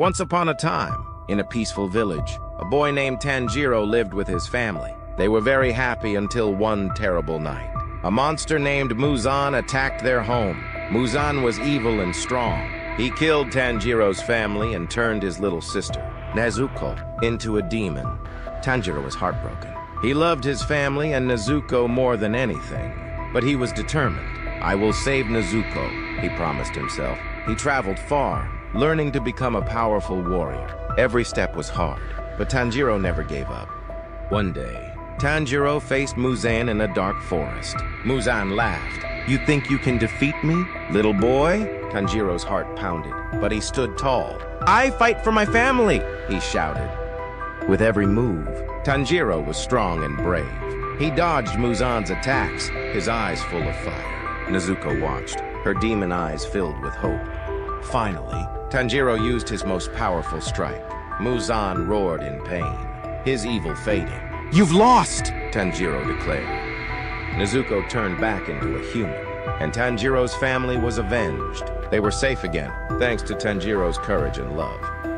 Once upon a time, in a peaceful village, a boy named Tanjiro lived with his family. They were very happy until one terrible night. A monster named Muzan attacked their home. Muzan was evil and strong. He killed Tanjiro's family and turned his little sister, Nezuko, into a demon. Tanjiro was heartbroken. He loved his family and Nezuko more than anything, but he was determined. "I will save Nezuko," he promised himself. He traveled far, learning to become a powerful warrior. Every step was hard, but Tanjiro never gave up. One day, Tanjiro faced Muzan in a dark forest. Muzan laughed. "You think you can defeat me, little boy?" Tanjiro's heart pounded, but he stood tall. "I fight for my family," he shouted. With every move, Tanjiro was strong and brave. He dodged Muzan's attacks, his eyes full of fire. Nezuko watched, her demon eyes filled with hope. Finally, Tanjiro used his most powerful strike. Muzan roared in pain, his evil fading. "You've lost," Tanjiro declared. Nezuko turned back into a human, and Tanjiro's family was avenged. They were safe again, thanks to Tanjiro's courage and love.